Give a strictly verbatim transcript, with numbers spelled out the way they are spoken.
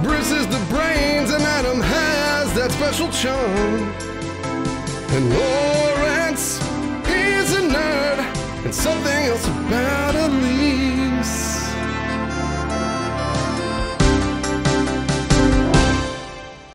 Bruce is the brains and Adam has that special charm. And Lawrence is a nerd and something else about